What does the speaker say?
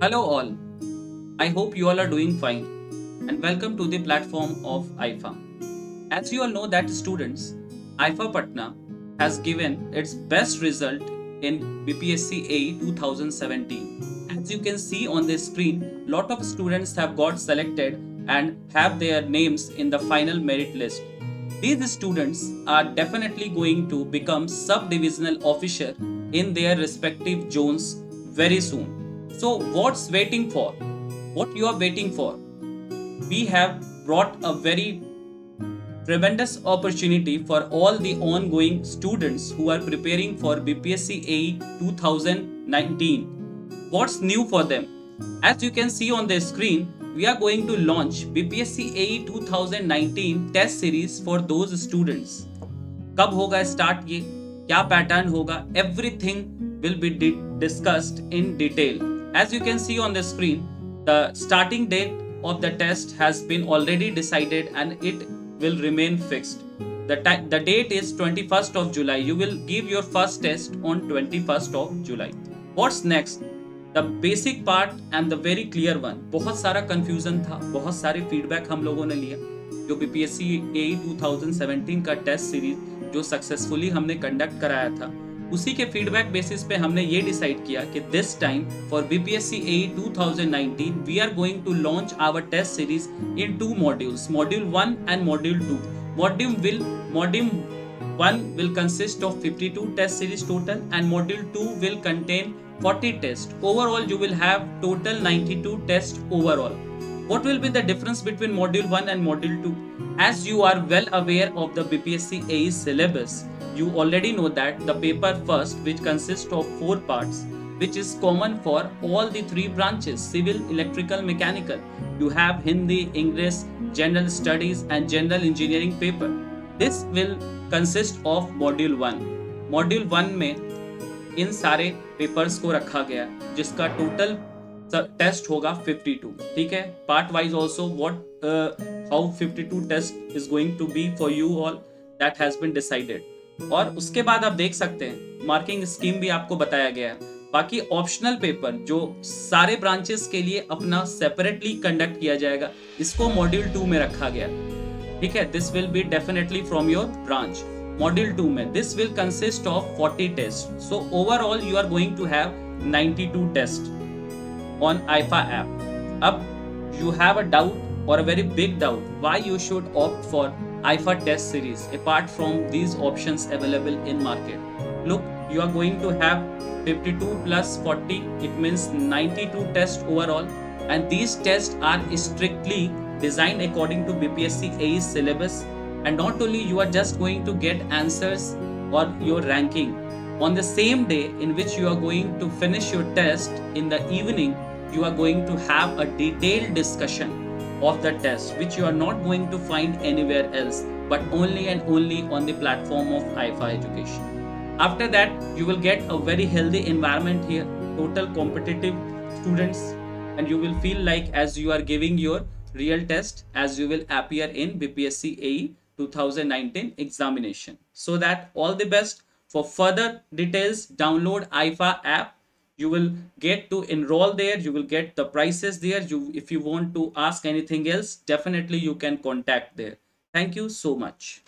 Hello all, I hope you all are doing fine and welcome to the platform of IFA. As you all know that students, IFA Patna has given its best result in BPSC-AE 2017. As you can see on the screen, lot of students have got selected and have their names in the final merit list. These students are definitely going to become sub-divisional officer in their respective zones very soon. So what's waiting for? What you are waiting for? We have brought a very tremendous opportunity for all the ongoing students who are preparing for BPSC-AE 2019. What's new for them? As you can see on the screen, we are going to launch BPSC-AE 2019 test series for those students. Kab hoga start ye? Kya pattern hoga? Everything will be discussed in detail. As you can see on the screen, the starting date of the test has been already decided and it will remain fixed. The date is 21st of July. You will give your first test on 21st of July. What's next? The basic part and the very clear one. बहुत सारा confusion था, बहुत सारे feedback हम लोगों ने लिया. जो BPSC-AE 2017 का test series जो successfully हमने conduct कराया था, उसी के फीडबैक बेसिस पे हमने ये डिसाइड किया कि this time for BPSC-AE 2019 we are going to launch our test series in two modules, module 1 and module 2. Module 1 will consist of 52 test series total and module 2 will contain 40 tests. Overall you will have total 92 tests overall. What will be the difference between module 1 and module 2? As you are well aware of the BPSC-AE syllabus, you already know that the paper first, which consists of 4 parts, which is common for all the 3 branches, civil, electrical, mechanical. You have Hindi, English, general studies and general engineering paper. This will consist of module 1. Module 1 में इन सारे papers को रखा गया, जिसका total test होगा 52. ठीक है? Part wise also how 52 test is going to be for you all, that has been decided. और उसके बाद आप देख सकते हैं मार्किंग स्कीम भी आपको बताया गया है. बाकी ऑप्शनल पेपर जो सारे ब्रांचेस के लिए अपना सेपरेटली कंडक्ट किया जाएगा, इसको मॉड्यूल 2 में रखा गया. ठीक है, this will be definitely from your branch. Module 2 में this will consist of 40 test. So overall you are going to have 92 test on IFA app. अब यू हैव अ डाउट और a very big doubt why you should opt for IFA test series apart from these options available in market. Look, you are going to have 52 plus 40, it means 92 tests overall, and these tests are strictly designed according to BPSC-AE syllabus, and not only you are just going to get answers or your ranking. On the same day in which you are going to finish your test, in the evening you are going to have a detailed discussion of the test, which you are not going to find anywhere else, but only and only on the platform of IFA education. After that, you will get a very healthy environment here, total competitive students, and you will feel like as you are giving your real test, as you will appear in BPSC-AE 2019 examination. So that all the best. For further details, download IFA app. You will get to enroll there, you will get the prices there. If you want to ask anything else, definitely you can contact there. Thank you so much.